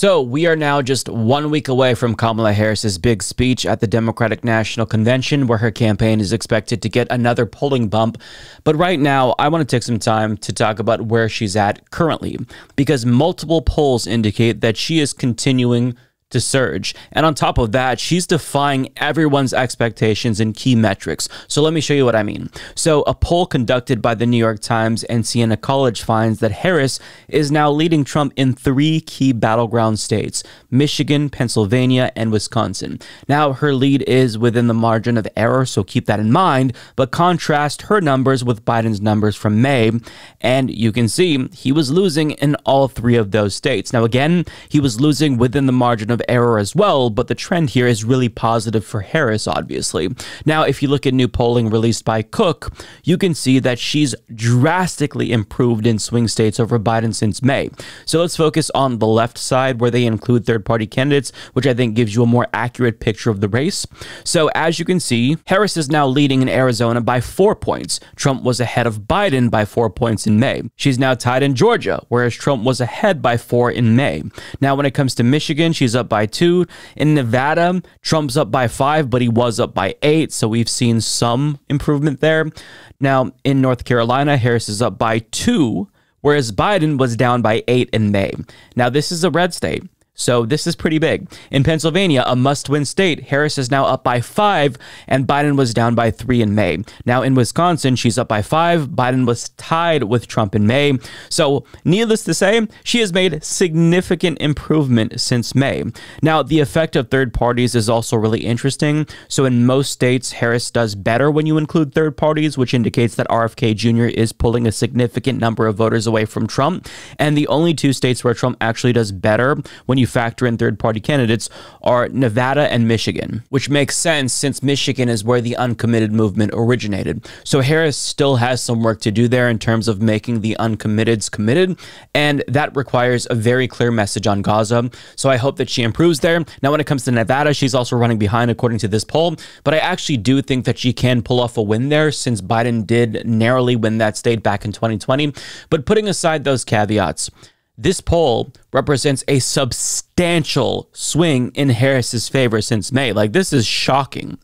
So we are now just 1 week away from Kamala Harris's big speech at the Democratic National Convention, where her campaign is expected to get another polling bump. But right now, I want to take some time to talk about where she's at currently, because multiple polls indicate that she is continuing to surge. And on top of that, she's defying everyone's expectations in key metrics. So let me show you what I mean. So a poll conducted by the New York Times and Siena College finds that Harris is now leading Trump in 3 key battleground states: Michigan, Pennsylvania, and Wisconsin. Now, her lead is within the margin of error, so keep that in mind, but contrast her numbers with Biden's numbers from May, and you can see he was losing in all 3 of those states. Now, again, he was losing within the margin of error as well, but the trend here is really positive for Harris, obviously. Now, if you look at new polling released by Cook, you can see that she's drastically improved in swing states over Biden since May. So let's focus on the left side, where they include third-party candidates, which I think gives you a more accurate picture of the race. So as you can see, Harris is now leading in Arizona by 4 points. Trump was ahead of Biden by 4 points in May. She's now tied in Georgia, whereas Trump was ahead by 4 in May. Now, when it comes to Michigan, she's up by 2. In Nevada, Trump's up by 5, but he was up by 8, so we've seen some improvement there. Now, in North Carolina, Harris is up by 2, whereas Biden was down by 8 in May. Now, this is a red state, so this is pretty big. In Pennsylvania, a must-win state, Harris is now up by 5, and Biden was down by 3 in May. Now, in Wisconsin, she's up by 5. Biden was tied with Trump in May. So, needless to say, she has made significant improvement since May. Now, the effect of third parties is also really interesting. So, in most states, Harris does better when you include third parties, which indicates that RFK Jr. is pulling a significant number of voters away from Trump. And the only 2 states where Trump actually does better when you factor in third-party candidates are Nevada and Michigan, which makes sense since Michigan is where the uncommitted movement originated. So Harris still has some work to do there in terms of making the uncommitteds committed, and that requires a very clear message on Gaza. So I hope that she improves there. Now, when it comes to Nevada, she's also running behind according to this poll, but I actually do think that she can pull off a win there since Biden did narrowly win that state back in 2020. But putting aside those caveats, this poll represents a substantial swing in Harris's favor since May. Like, this is shocking.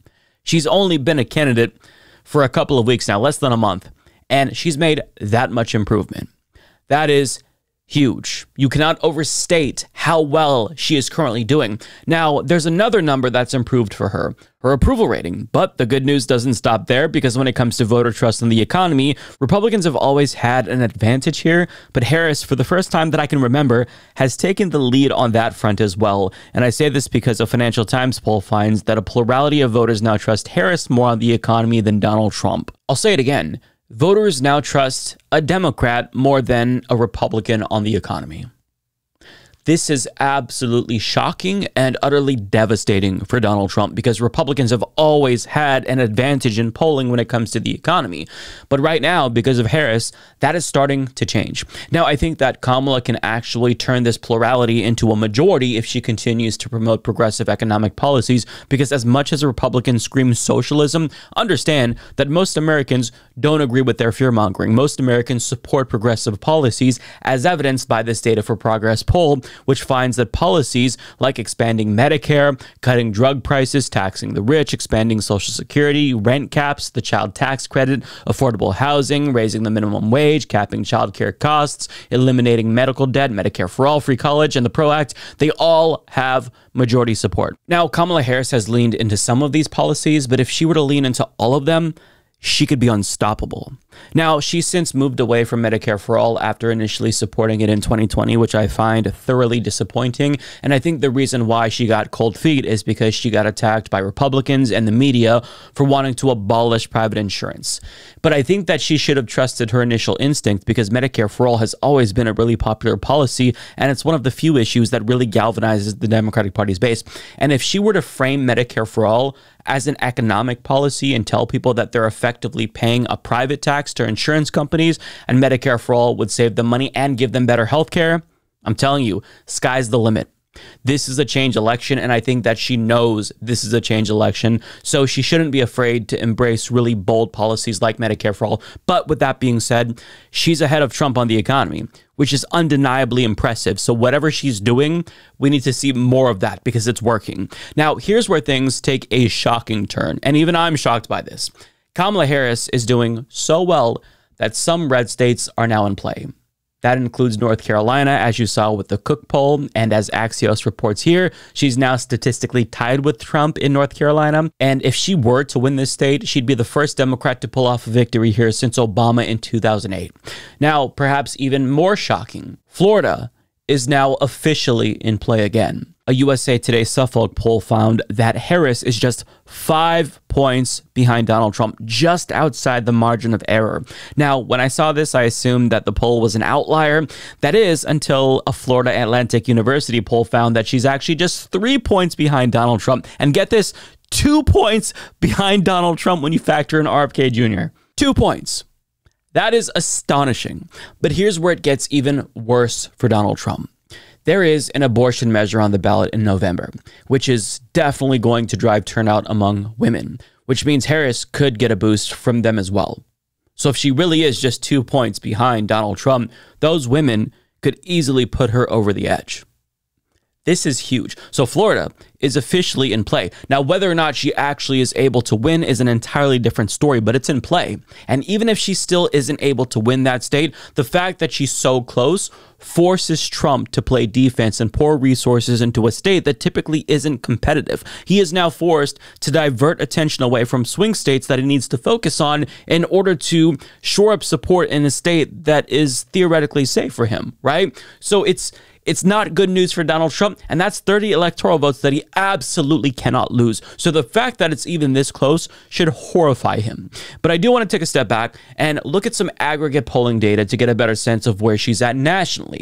She's only been a candidate for a couple of weeks now, less than a month, and she's made that much improvement. That is huge. You cannot overstate how well she is currently doing. Now, there's another number that's improved for her: her approval rating. But the good news doesn't stop there, because when it comes to voter trust in the economy, Republicans have always had an advantage here, but Harris, for the first time that I can remember, has taken the lead on that front as well. And I say this because a Financial Times poll finds that a plurality of voters now trust Harris more on the economy than Donald Trump. I'll say it again. Voters now trust a Democrat more than a Republican on the economy. This is absolutely shocking and utterly devastating for Donald Trump, because Republicans have always had an advantage in polling when it comes to the economy. But right now, because of Harris, that is starting to change. Now, I think that Kamala can actually turn this plurality into a majority if she continues to promote progressive economic policies, because as much as Republicans scream socialism, understand that most Americans don't agree with their fear-mongering. Most Americans support progressive policies, as evidenced by this Data for Progress poll, which finds that policies like expanding Medicare, cutting drug prices, taxing the rich, expanding Social Security, rent caps, the child tax credit, affordable housing, raising the minimum wage, capping child care costs, eliminating medical debt, Medicare for All, free college, and the PRO Act, they all have majority support. Now, Kamala Harris has leaned into some of these policies, but if she were to lean into all of them, she could be unstoppable. Now, she's since moved away from Medicare for All after initially supporting it in 2020, which I find thoroughly disappointing. And I think the reason why she got cold feet is because she got attacked by Republicans and the media for wanting to abolish private insurance. But I think that she should have trusted her initial instinct, because Medicare for All has always been a really popular policy, and it's one of the few issues that really galvanizes the Democratic Party's base. And if she were to frame Medicare for All as an economic policy and tell people that they're effectively paying a private tax to insurance companies and Medicare for All would save them money and give them better health care, I'm telling you, sky's the limit. This is a change election, and I think that she knows this is a change election, so she shouldn't be afraid to embrace really bold policies like Medicare for all. But with that being said, she's ahead of Trump on the economy, which is undeniably impressive. So whatever she's doing, we need to see more of that because it's working. Now, here's where things take a shocking turn, and even I'm shocked by this. Kamala Harris is doing so well that some red states are now in play. That includes North Carolina, as you saw with the Cook poll, and as Axios reports here, she's now statistically tied with Trump in North Carolina. And if she were to win this state, she'd be the first Democrat to pull off a victory here since Obama in 2008. Now, perhaps even more shocking, Florida is now officially in play again. A USA Today Suffolk poll found that Harris is just 5 points behind Donald Trump, just outside the margin of error. Now, when I saw this, I assumed that the poll was an outlier. That is, until a Florida Atlantic University poll found that she's actually just 3 points behind Donald Trump. And get this, 2 points behind Donald Trump when you factor in RFK Jr. 2 points. That is astonishing. But here's where it gets even worse for Donald Trump. There is an abortion measure on the ballot in November, which is definitely going to drive turnout among women, which means Harris could get a boost from them as well. So if she really is just 2 points behind Donald Trump, those women could easily put her over the edge. This is huge. So Florida is officially in play. Now, whether or not she actually is able to win is an entirely different story, but it's in play. And even if she still isn't able to win that state, the fact that she's so close forces Trump to play defense and pour resources into a state that typically isn't competitive. He is now forced to divert attention away from swing states that he needs to focus on in order to shore up support in a state that is theoretically safe for him, right? So it's not good news for Donald Trump, and that's 30 electoral votes that he absolutely cannot lose. So the fact that it's even this close should horrify him. But I do want to take a step back and look at some aggregate polling data to get a better sense of where she's at nationally.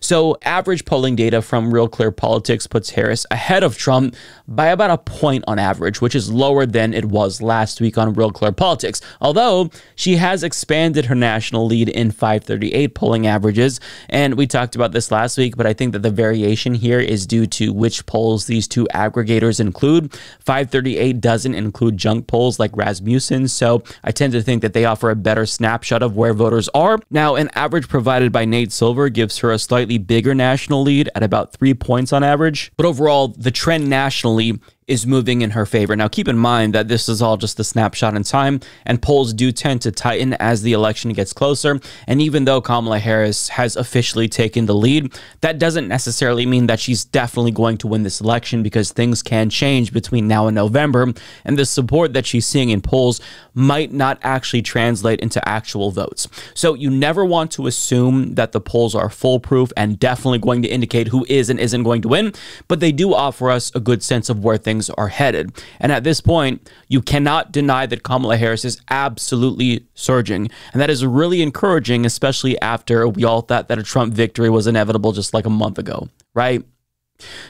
So average polling data from Real Clear Politics puts Harris ahead of Trump by about a point on average, which is lower than it was last week on Real Clear Politics, although she has expanded her national lead in 538 polling averages. And we talked about this last week, but I think that the variation here is due to which polls these two aggregators include. 538 doesn't include junk polls like Rasmussen, so I tend to think that they offer a better snapshot of where voters are. Now, an average provided by Nate Silver gives her a slightly bigger national lead at about 3 points on average, but overall, the trend nationally is moving in her favor. Now, keep in mind that this is all just a snapshot in time, and polls do tend to tighten as the election gets closer. And even though Kamala Harris has officially taken the lead, that doesn't necessarily mean that she's definitely going to win this election, because things can change between now and November, and the support that she's seeing in polls might not actually translate into actual votes. So you never want to assume that the polls are foolproof and definitely going to indicate who is and isn't going to win, but they do offer us a good sense of where things are headed. And at this point, you cannot deny that Kamala Harris is absolutely surging. And that is really encouraging, especially after we all thought that a Trump victory was inevitable just like a month ago, right?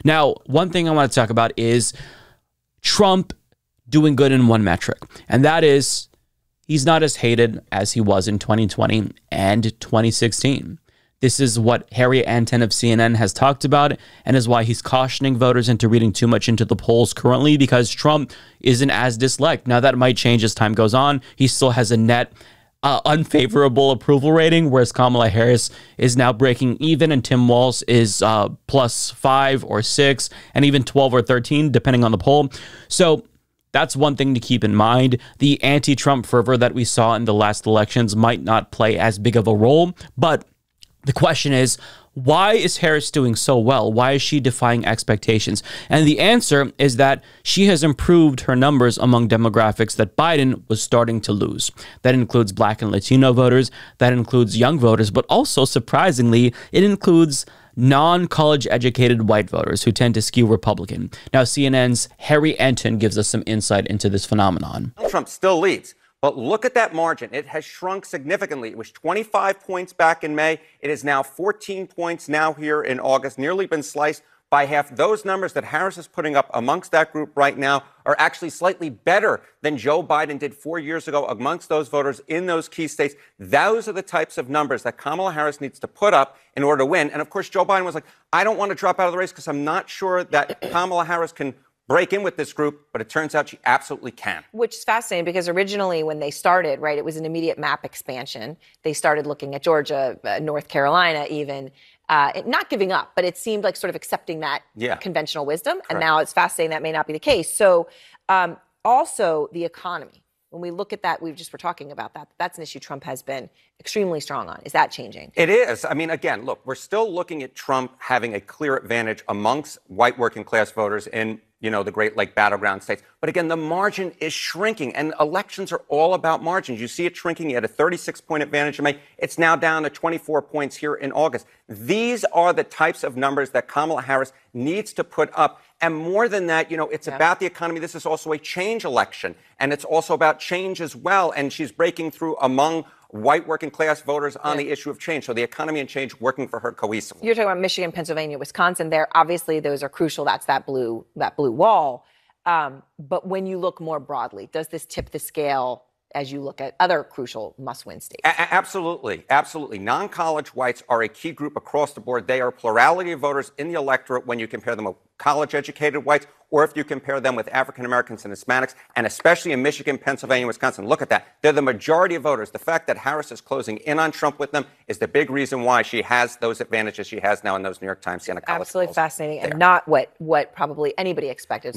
Now, one thing I want to talk about is Trump doing good in one metric, and that is he's not as hated as he was in 2020 and 2016. This is what Harry Enten of CNN has talked about, and is why he's cautioning voters into reading too much into the polls currently, because Trump isn't as disliked. Now, that might change as time goes on. He still has a net unfavorable approval rating, whereas Kamala Harris is now breaking even, and Tim Walz is +5 or 6, and even 12 or 13, depending on the poll. So that's one thing to keep in mind. The anti-Trump fervor that we saw in the last elections might not play as big of a role, but the question is, why is Harris doing so well? Why is she defying expectations? And the answer is that she has improved her numbers among demographics that Biden was starting to lose. That includes Black and Latino voters, that includes young voters, but also, surprisingly, it includes non-college educated white voters who tend to skew Republican. Now, CNN's Harry Enten gives us some insight into this phenomenon. Trump still leads, but look at that margin. It has shrunk significantly. It was 25 points back in May. It is now 14 points now here in August, nearly been sliced by half. Those numbers that Harris is putting up amongst that group right now are actually slightly better than Joe Biden did 4 years ago amongst those voters in those key states. Those are the types of numbers that Kamala Harris needs to put up in order to win. And, of course, Joe Biden was like, I don't want to drop out of the race because I'm not sure that Kamala Harris can break in with this group, but it turns out she absolutely can. Which is fascinating because originally when they started, right, it was an immediate map expansion. They started looking at Georgia, North Carolina even, not giving up, but it seemed like sort of accepting that conventional wisdom. Correct. And now it's fascinating that may not be the case. So also the economy. When we look at that, we just were talking about that. That's an issue Trump has been extremely strong on. Is that changing? It is. I mean, again, look, we're still looking at Trump having a clear advantage amongst white working class voters in, you know, the Great Lake battleground states. But again, the margin is shrinking, and elections are all about margins. You see it shrinking. You had a 36-point advantage in May. It's now down to 24 points here in August. These are the types of numbers that Kamala Harris needs to put up. And more than that, you know, it's about the economy. This is also a change election, and it's also about change as well. And she's breaking through among white working class voters on the issue of change. So the economy and change working for her cohesively. You're talking about Michigan, Pennsylvania, Wisconsin there. Obviously, those are crucial. That's that blue wall. But when you look more broadly, does this tip the scale as you look at other crucial must-win states? Absolutely. Absolutely. Non-college whites are a key group across the board. They are plurality of voters in the electorate when you compare them with college-educated whites or if you compare them with African-Americans and Hispanics, and especially in Michigan, Pennsylvania, Wisconsin. Look at that. They're the majority of voters. The fact that Harris is closing in on Trump with them is the big reason why she has those advantages she has now in those New York Times, Siena College. Absolutely fascinating there. And not what probably anybody expected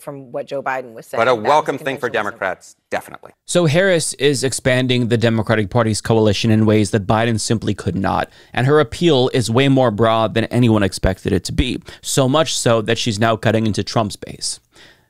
from what Joe Biden was saying. But a welcome thing for Democrats, definitely. So Harris is expanding the Democratic Party's coalition in ways that Biden simply could not, and her appeal is way more broad than anyone expected it to be, so much so that she's now cutting into Trump's base.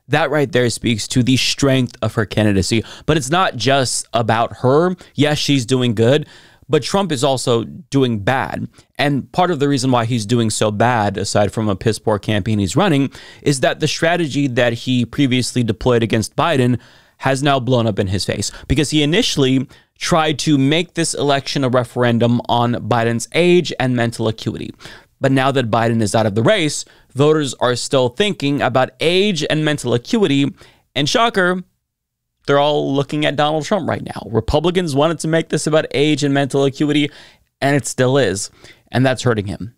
That right there speaks to the strength of her candidacy. But it's not just about her. Yes, she's doing good, but Trump is also doing bad. And part of the reason why he's doing so bad, aside from a piss poor campaign he's running, is that the strategy that he previously deployed against Biden has now blown up in his face, because he initially tried to make this election a referendum on Biden's age and mental acuity. But now that Biden is out of the race, voters are still thinking about age and mental acuity. And shocker, they're all looking at Donald Trump right now. Republicans wanted to make this about age and mental acuity, and it still is. And that's hurting him.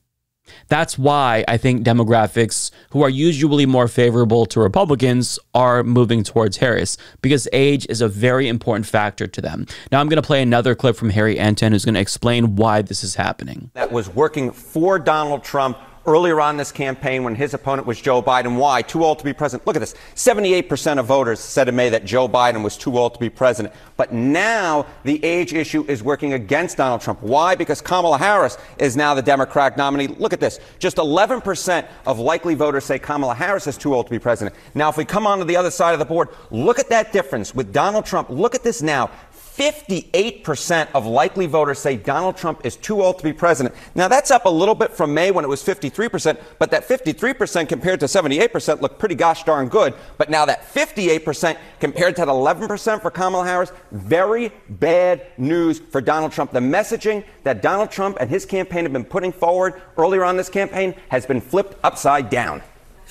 That's why I think demographics who are usually more favorable to Republicans are moving towards Harris, because age is a very important factor to them. Now, I'm going to play another clip from Harry Enten, who's going to explain why this is happening. That was working for Donald Trump earlier on this campaign when his opponent was Joe Biden. Why? Too old to be president. Look at this. 78% of voters said in May that Joe Biden was too old to be president. But now the age issue is working against Donald Trump. Why? Because Kamala Harris is now the Democratic nominee. Look at this. Just 11% of likely voters say Kamala Harris is too old to be president. Now, if we come on to the other side of the board, look at that difference with Donald Trump. Look at this now. 58% of likely voters say Donald Trump is too old to be president. Now, that's up a little bit from May when it was 53%, but that 53% compared to 78% looked pretty gosh darn good. But now that 58% compared to that 11% for Kamala Harris, very bad news for Donald Trump. The messaging that Donald Trump and his campaign have been putting forward earlier on this campaign has been flipped upside down.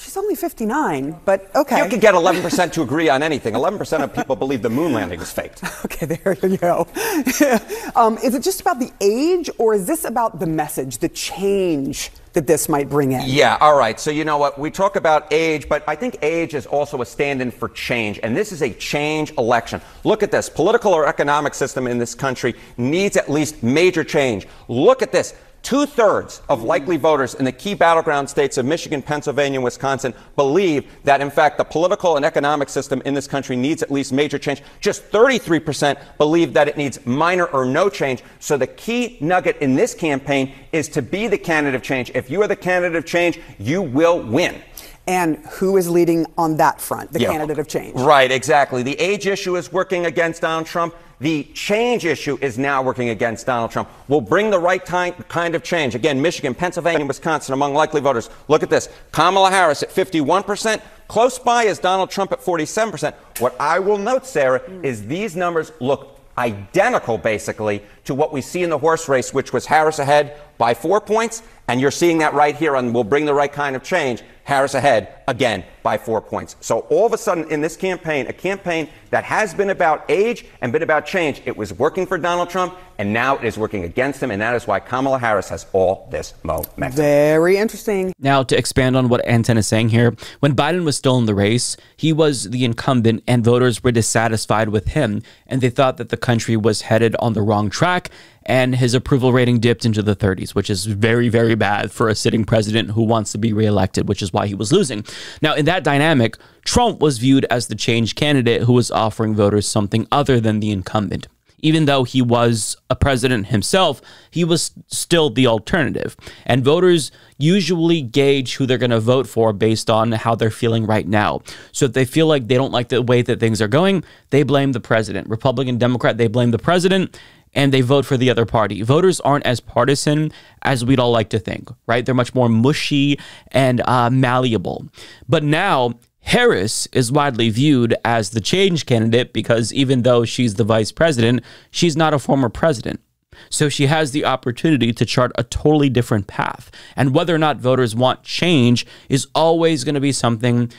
She's only 59, but okay. You could get 11% to agree on anything. 11% of people believe the moon landing was faked. Okay, there you go. Is it just about the age, or is this about the message, the change that this might bring in? Yeah, all right. So you know what? We talk about age, but I think age is also a stand-in for change. And this is a change election. Look at this. Political or economic system in this country needs at least major change. Look at this. 2/3 of likely voters in the key battleground states of Michigan, Pennsylvania, and Wisconsin believe that, in fact, the political and economic system in this country needs at least major change. Just 33% believe that it needs minor or no change. So the key nugget in this campaign is to be the candidate of change. If you are the candidate of change, you will win. And who is leading on that front, the candidate of change? Right, exactly. The age issue is working against Donald Trump. The change issue is now working against Donald Trump. We'll bring the right kind of change. Again, Michigan, Pennsylvania, Wisconsin among likely voters. Look at this. Kamala Harris at 51%. Close by is Donald Trump at 47%. What I will note, Sarah, is these numbers look identical, basically, to what we see in the horse race, which was Harris ahead by 4 points. And you're seeing that right here on We'll Bring the Right Kind of Change. Harris ahead again by 4 points. So all of a sudden in this campaign, a campaign that has been about age and been about change, it was working for Donald Trump, and now it is working against him. And that is why Kamala Harris has all this momentum. Very interesting. Now, to expand on what Enten is saying here, when Biden was still in the race, he was the incumbent and voters were dissatisfied with him. And they thought that the country was headed on the wrong track. And his approval rating dipped into the 30s, which is very, very bad for a sitting president who wants to be reelected, which is why he was losing. Now, in that dynamic, Trump was viewed as the change candidate who was offering voters something other than the incumbent. Even though he was a president himself, he was still the alternative. And voters usually gauge who they're going to vote for based on how they're feeling right now. So if they feel like they don't like the way that things are going, they blame the president. Republican, Democrat, they blame the president, and they vote for the other party. Voters aren't as partisan as we'd all like to think, right? They're much more mushy and malleable. But now, Harris is widely viewed as the change candidate because even though she's the vice president, she's not a former president. So she has the opportunity to chart a totally different path. And whether or not voters want change is always going to be something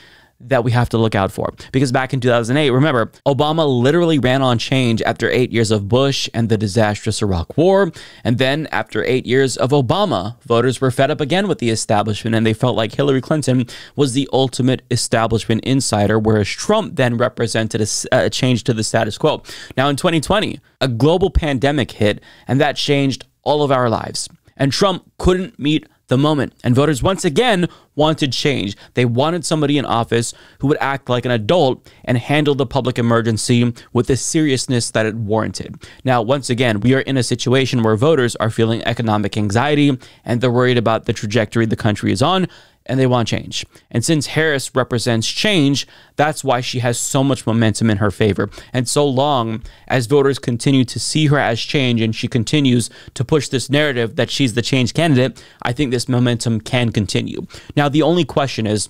that we have to look out for. Because back in 2008, remember, Obama literally ran on change after 8 years of Bush and the disastrous Iraq War. And then after 8 years of Obama, voters were fed up again with the establishment, and they felt like Hillary Clinton was the ultimate establishment insider, whereas Trump then represented a change to the status quo. Now in 2020, a global pandemic hit, and that changed all of our lives. And Trump couldn't meet the moment. And voters once again wanted change. They wanted somebody in office who would act like an adult and handle the public emergency with the seriousness that it warranted. Now, once again, we are in a situation where voters are feeling economic anxiety and they're worried about the trajectory the country is on, and they want change. And since Harris represents change, that's why she has so much momentum in her favor. And so long as voters continue to see her as change and she continues to push this narrative that she's the change candidate, I think this momentum can continue. Now, the only question is,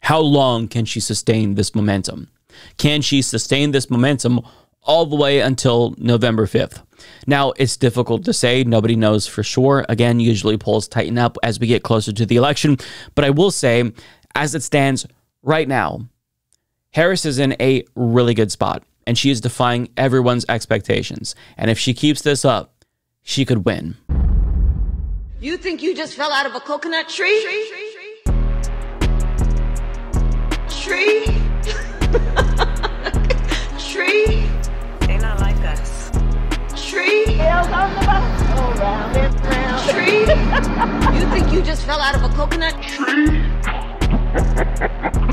how long can she sustain this momentum? Can she sustain this momentum all the way until November 5th? Now, it's difficult to say. Nobody knows for sure. Again, usually polls tighten up as we get closer to the election. But I will say, as it stands right now, Harris is in a really good spot, and she is defying everyone's expectations. And if she keeps this up, she could win. You think you just fell out of a coconut tree? Tree? Tree? They not like us. Tree? Tree? You think you just fell out of a coconut tree?